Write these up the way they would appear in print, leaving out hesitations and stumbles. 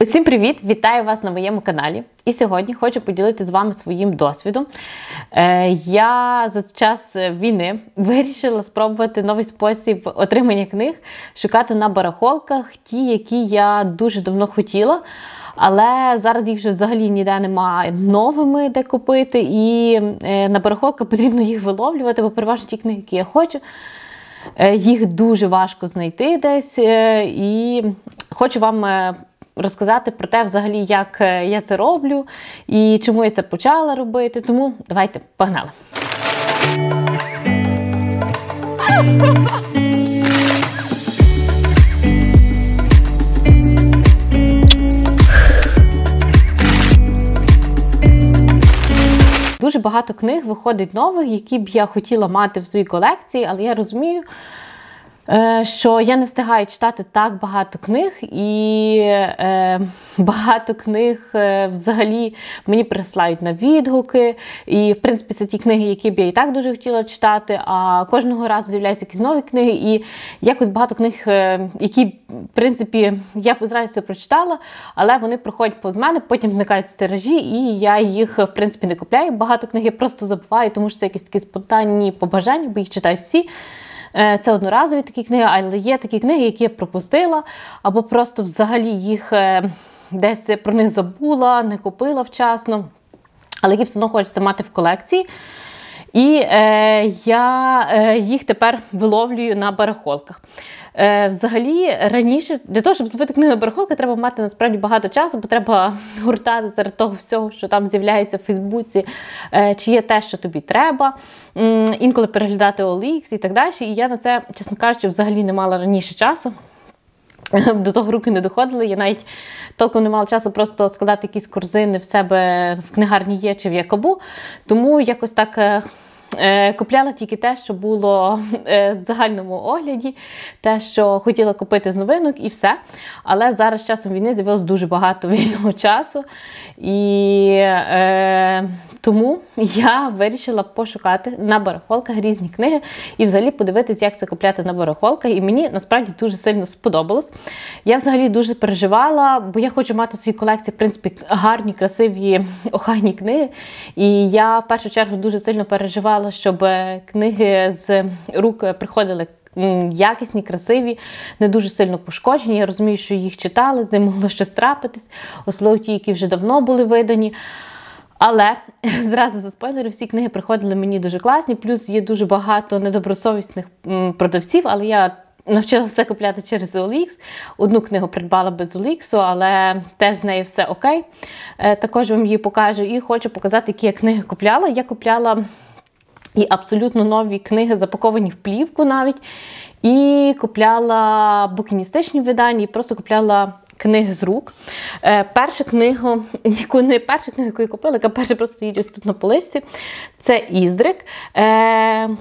Усім привіт! Вітаю вас на моєму каналі. І сьогодні хочу поділитися з вами своїм досвідом. Я за час війни вирішила спробувати новий спосіб отримання книг, шукати на барахолках ті, які я дуже давно хотіла, але зараз їх вже взагалі ніде немає новими, де купити, і на барахолках потрібно їх виловлювати, бо переважно ті книги, які я хочу, їх дуже важко знайти десь, і хочу вам розказати про те, взагалі, як я це роблю і чому я це почала робити. Тому давайте, погнали! Дуже багато книг виходить нових, які б я хотіла мати в своїй колекції, але я розумію, що я не встигаю читати так багато книг, і багато книг взагалі мені присилають на відгуки, і в принципі це ті книги, які б я і так дуже хотіла читати, а кожного разу з'являються якісь нові книги, і якось багато книг, які в принципі я б зразу прочитала, але вони проходять повз мене, потім зникають з тиражі, і я їх в принципі не купляю. Багато книг я просто забуваю, тому що це якісь такі спонтанні побажання, бо їх читають всі. Це одноразові такі книги, але є такі книги, які я пропустила, або просто взагалі їх десь про них забула, не купила вчасно, але які все одно хочеться мати в колекції. І я їх тепер виловлюю на барахолках. Взагалі, раніше, для того, щоб зловити книгу на барахолках, треба мати насправді багато часу, бо треба гуртати серед того всього, що там з'являється в Фейсбуці, чи є те, що тобі треба, інколи переглядати OLX і так далі. І я на це, чесно кажучи, взагалі не мала раніше часу. До того руки не доходили, я навіть толком не мала часу просто складати якісь корзини в себе в книгарні є чи в Якобу, тому якось так купляла тільки те, що було в загальному огляді, те, що хотіла купити з новинок і все. Але зараз з часом війни з'явилось дуже багато вільного часу, і тому я вирішила пошукати на барахолках різні книги і взагалі подивитись, як це купляти на барахолках. І мені насправді дуже сильно сподобалось. Я взагалі дуже переживала, бо я хочу мати в своїй колекції, в принципі, гарні, красиві, охайні книги. І я в першу чергу дуже сильно переживала, щоб книги з рук приходили якісні, красиві, не дуже сильно пошкоджені. Я розумію, що їх читали, з ним могло щось трапитись, особливо ті, які вже давно були видані. Але, зразу за спойлери, всі книги приходили мені дуже класні, плюс є дуже багато недобросовісних продавців, але я навчилася все купляти через OLX. Одну книгу придбала без OLX, але теж з нею все окей. Також вам її покажу і хочу показати, які я книги купляла. Я купляла і абсолютно нові книги, запаковані в плівку навіть, і купляла букіністичні видання, і просто купляла книги з рук. Не перша книга, яку я купила, яка перша просто стоїть ось тут на поличці, це «Іздрик»,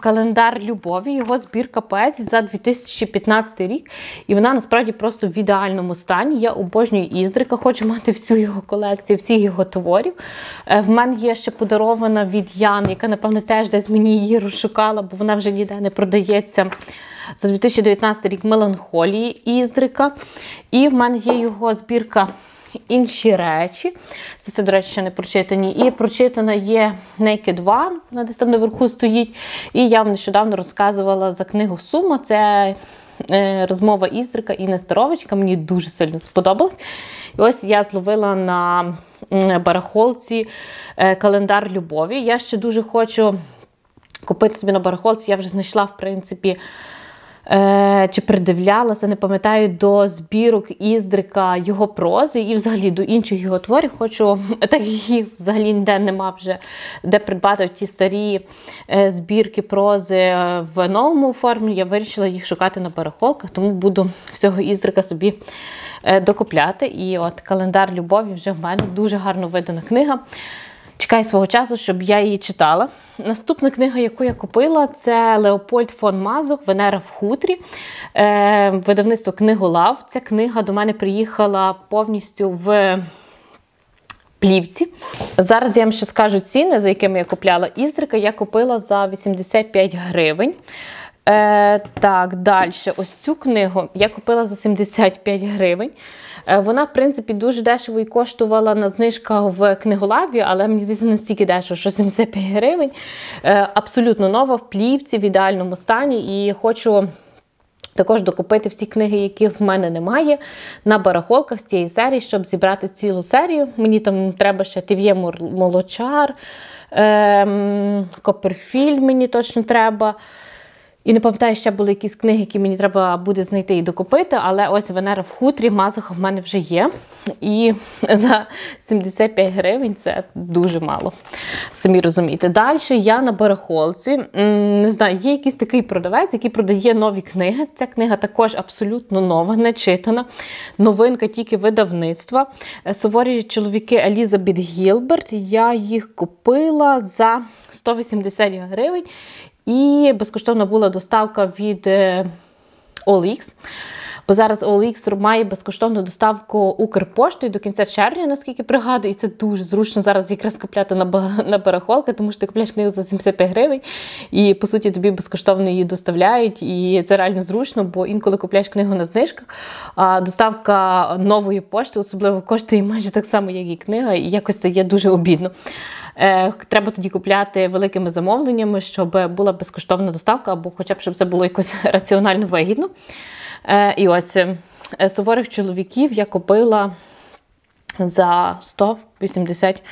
«Календар любові», його збірка поезій за 2015 рік. І вона насправді просто в ідеальному стані. Я обожнюю «Іздрика», хочу мати всю його колекцію, всіх його творів. В мене є ще подарована від Яни, яка, напевно, теж десь мені її розшукала, бо вона вже ніде не продається. За 2019 рік «Меланхолії» Іздрика. І в мене є його збірка «Інші речі». Це все, до речі, ще не прочитані. І прочитана є «Naked One», вона десь там наверху стоїть. І я вам нещодавно розказувала за книгу «Сума». Це розмова Іздрика і Нестеровичка. Мені дуже сильно сподобалось. І ось я зловила на барахолці «Календар любові». Я ще дуже хочу купити собі на барахолці. Я вже знайшла, в принципі, чи придивлялася, не пам'ятаю, до збірок Іздрика, його прози і взагалі до інших його творів. Хочу, так їх взагалі ніде нема вже, де придбати ті старі збірки прози в новому формі. Я вирішила їх шукати на барахолках, тому буду всього Іздрика собі докупляти. І от «Календар любові» вже в мене, дуже гарно видана книга. Чекаю свого часу, щоб я її читала. Наступна книга, яку я купила, це Леопольд фон Мазух «Венера в хутрі», видавництво «Книголав». Ця книга до мене приїхала повністю в плівці. Зараз я вам ще скажу ціни, за якими я купляла «Іздрика». Я купила за 85 гривень. Так, далі. Ось цю книгу я купила за 75 гривень. Вона, в принципі, дуже дешево і коштувала на знижках в Книголаві, але мені здається, настільки дешево, що 75 гривень. Абсолютно нова, в плівці, в ідеальному стані. І хочу також докупити всі книги, яких в мене немає, на барахолках з цієї серії, щоб зібрати цілу серію. Мені там треба ще «Тів'ємо Молочар», «Коперфіль» мені точно треба. І не пам'ятаю, ще були якісь книги, які мені треба буде знайти і докупити, але ось «Венера в хутрі» Мазуха в мене вже є. І за 75 гривень це дуже мало, самі розумієте. Далі я на барахолці, не знаю, є якийсь такий продавець, який продає нові книги. Ця книга також абсолютно нова, не читана, новинка тільки видавництва. «Суворі чоловіки» Елізабет Гілберт, я їх купила за 180 гривень. І безкоштовно була доставка від OLX, бо зараз OLX має безкоштовну доставку Укрпошти до кінця червня, наскільки пригадую, і це дуже зручно зараз якраз купляти на барахолки, тому що ти купляєш книгу за 75 гривень, і по суті тобі безкоштовно її доставляють, і це реально зручно, бо інколи купляєш книгу на знижках, а доставка нової пошти особливо коштує майже так само, як і книга, і якось це є дуже обідно. Треба тоді купляти великими замовленнями, щоб була безкоштовна доставка, або хоча б, щоб це було якось раціонально вигідно. І ось «Суворих чоловіків» я купила за 180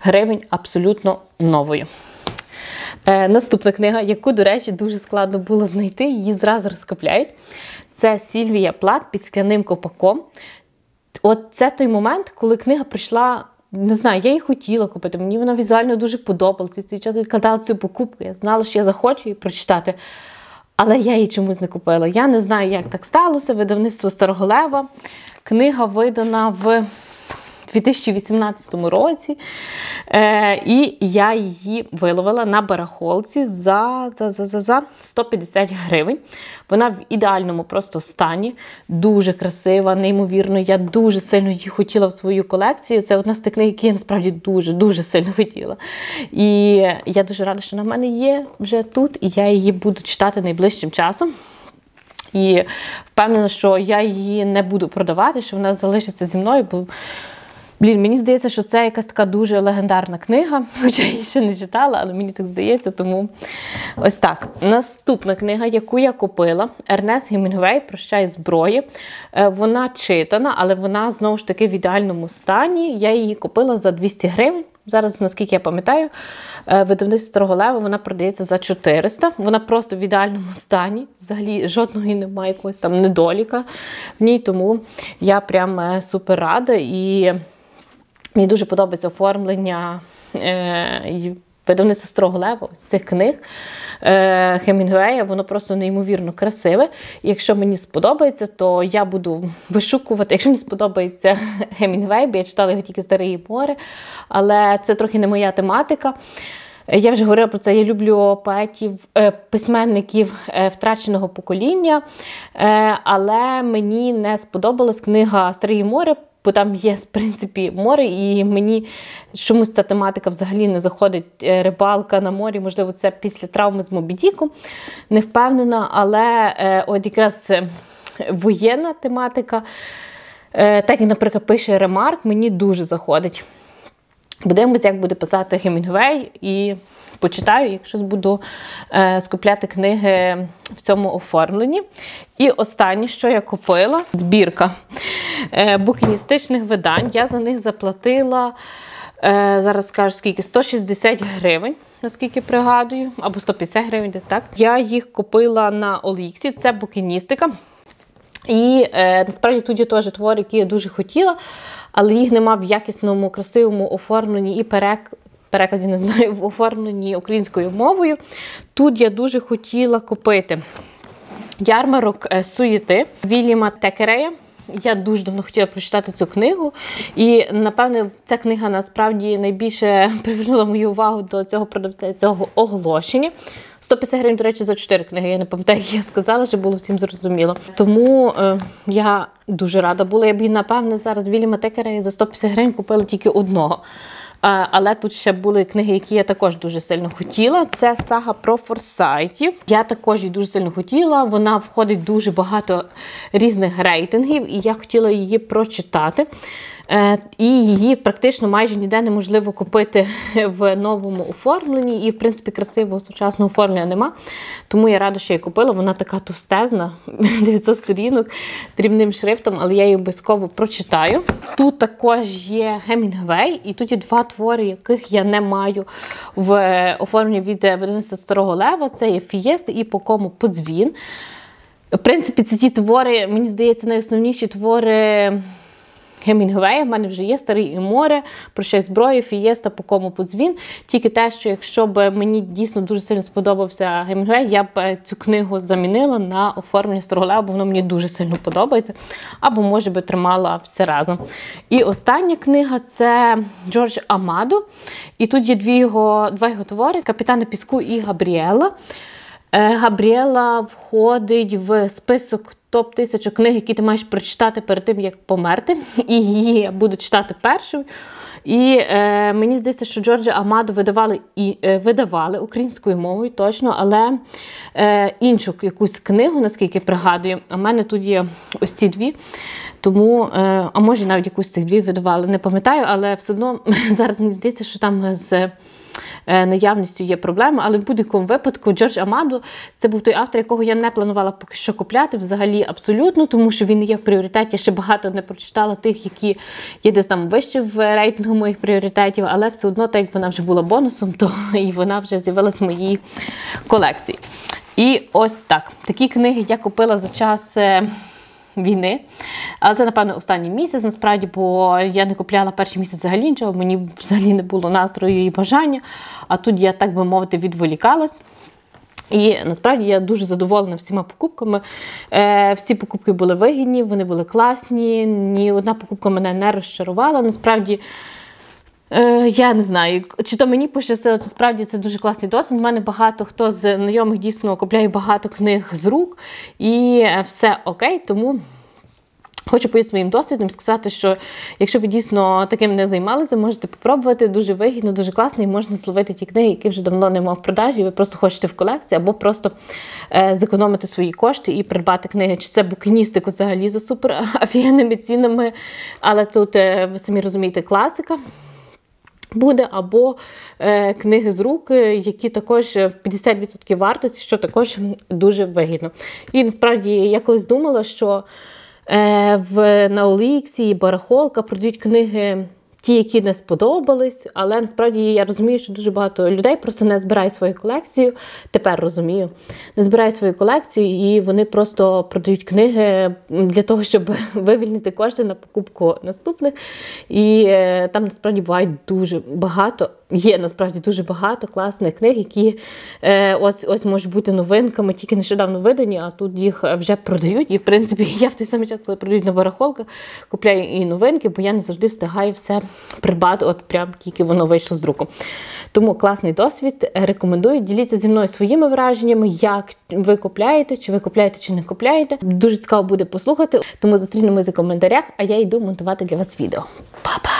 гривень абсолютно новою. Наступна книга, яку, до речі, дуже складно було знайти, її зразу розкупляють. Це «Сільвія Плат під скляним ковпаком». От це той момент, коли книга прийшла. Не знаю, я її хотіла купити, мені вона візуально дуже подобалася. Цей час відкладала цю покупку, я знала, що я захочу її прочитати. Але я її чомусь не купила. Я не знаю, як так сталося. Видавництво Старого Лева. Книга видана в 2018 році. І я її виловила на барахолці за 150 гривень. Вона в ідеальному просто стані. Дуже красива, неймовірно. Я дуже сильно її хотіла в свою колекцію. Це одна з тих книг, які я насправді дуже сильно хотіла. І я дуже рада, що вона в мене є вже тут. І я її буду читати найближчим часом. І впевнена, що я її не буду продавати, що вона залишиться зі мною, бо блін, мені здається, що це якась така дуже легендарна книга, хоча я її ще не читала, але мені так здається, тому ось так. Наступна книга, яку я купила, Ернест Гемінґвей «Прощай зброї». Вона читана, але вона знову ж таки в ідеальному стані. Я її купила за 200 гривень. Зараз, наскільки я пам'ятаю, видавництво Старого Лева, вона продається за 400. Вона просто в ідеальному стані. Взагалі жодного немає якогось там недоліка в ній, тому я прям супер рада і мені дуже подобається оформлення видавництва Старого Лева, з цих книг Гемінґвея, воно просто неймовірно красиве. І якщо мені сподобається, то я буду вишукувати. Якщо мені сподобається Гемінґвей, бо я читала його тільки «Старе і море», але це трохи не моя тематика. Я вже говорила про це, я люблю поетів, письменників втраченого покоління, але мені не сподобалась книга «Старе і море», бо там є, в принципі, море, і мені чомусь ця тематика взагалі не заходить. Рибалка на морі, можливо, це після травми з Мобі Діку, не впевнена, але от якраз воєнна тематика, так як, наприклад, пише Ремарк, мені дуже заходить. Будемо, як буде писати Гемінґвей, і почитаю, якщо буду скупляти книги в цьому оформленні. І останнє, що я купила, збірка букіністичних видань. Я за них заплатила, зараз скажу скільки, 160 гривень, наскільки пригадую, або 150 гривень десь так. Я їх купила на OLX, це букіністика. І насправді тут є теж твори, які я дуже хотіла, але їх нема в якісному, красивому оформленні і перекладі, не знаю, в оформленні українською мовою. Тут я дуже хотіла купити «Ярмарок суєти» Вільяма Теккерея. Я дуже давно хотіла прочитати цю книгу, і, напевне, ця книга насправді найбільше привернула мою увагу до цього продавця, цього оголошення. 150 гривень, до речі, за 4 книги, я не пам'ятаю, як я сказала, щоб було всім зрозуміло. Тому я дуже рада була. Я б, напевне, зараз Вільяма Теккерея за 150 гривень купила тільки одного. Але тут ще були книги, які я також дуже сильно хотіла. Це сага про Форсайтів. Я також її дуже сильно хотіла. Вона входить в дуже багато різних рейтингів, і я хотіла її прочитати. І її практично майже ніде неможливо купити в новому оформленні. І, в принципі, красивого сучасного оформлення нема. Тому я рада, що я купила. Вона така товстезна, 900 сторінок, дрібним шрифтом, але я її обов'язково прочитаю. Тут також є Гемінґвей, і тут є два твори, яких я не маю в оформленні від видавництва Старого Лева. Це є «Фієста» і «По кому подзвін». В принципі, це ті твори, мені здається, найосновніші твори Гемінґвея. В мене вже є «Старий і море», «Прощай зброю», «Фієста», «По кому подзвін». Тільки те, що якщо б мені дійсно дуже сильно сподобався Гемінґвей, я б цю книгу замінила на оформлення Старого Лева, бо воно мені дуже сильно подобається. Або, може би, тримала все разом. І остання книга – це Жоржі Амаду. І тут є два його твори – «Капітана Піску» і «Габріела». Габріела входить в список топ-1000 книг, які ти маєш прочитати перед тим, як померти. І її я буду читати першою. І мені здається, що Жоржі Амаду видавали українською мовою, точно, але іншу якусь книгу, наскільки пригадую. А в мене тут є ось ці дві. Тому, а може навіть якусь з цих дві видавали, не пам'ятаю, але все одно зараз мені здається, що там з наявністю є проблеми, але в будь-якому випадку Жоржі Амаду – це був той автор, якого я не планувала поки що купляти взагалі абсолютно, тому що він не є в пріоритеті. Я ще багато не прочитала тих, які є десь там вище в рейтингу моїх пріоритетів, але все одно, так як вона вже була бонусом, то і вона вже з'явилась в моїй колекції. І ось так. Такі книги я купила за час війни. Але це, напевно, останній місяць, насправді, бо я не купляла перший місяць взагалі нічого, мені взагалі не було настрою і бажання, а тут я, так би мовити, відволікалась. І, насправді, я дуже задоволена всіма покупками. Всі покупки були вигідні, вони були класні, ні одна покупка мене не розчарувала. Насправді, я не знаю, чи то мені пощастило, чи справді це дуже класний досвід. У мене багато хто з знайомих дійсно купляє багато книг з рук, і все окей, тому хочу поїхати своїм досвідом, сказати, що якщо ви дійсно таким не займалися, можете попробувати, дуже вигідно, дуже класно, і можна зловити ті книги, які вже давно нема в продажі, і ви просто хочете в колекції, або просто зекономити свої кошти і придбати книги. Чи це букіністику взагалі за супер-афігенними цінами, але тут, ви самі розумієте, класика буде, або книги з рук, які також 50% вартості, що також дуже вигідно. І насправді я колись думала, що на OLX і барахолка продають книги ті, які не сподобались, але насправді я розумію, що дуже багато людей просто не збирає свою колекцію, тепер розумію, не збирає свою колекцію, і вони просто продають книги для того, щоб вивільнити кошти на покупку наступних. І там насправді буває дуже багато, є насправді дуже багато класних книг, які ось можуть бути новинками, тільки нещодавно видані, а тут їх вже продають. І в принципі я в той самий час, коли продають на барахолках, купляю і новинки, бо я не завжди встигаю все придбати, от прям тільки воно вийшло з друку. Тому класний досвід, рекомендую. Діліться зі мною своїми враженнями, як ви купляєте, чи ви купляєте, чи не купляєте. Дуже цікаво буде послухати, тому зустрінемося в коментарях, а я йду монтувати для вас відео. Па-па!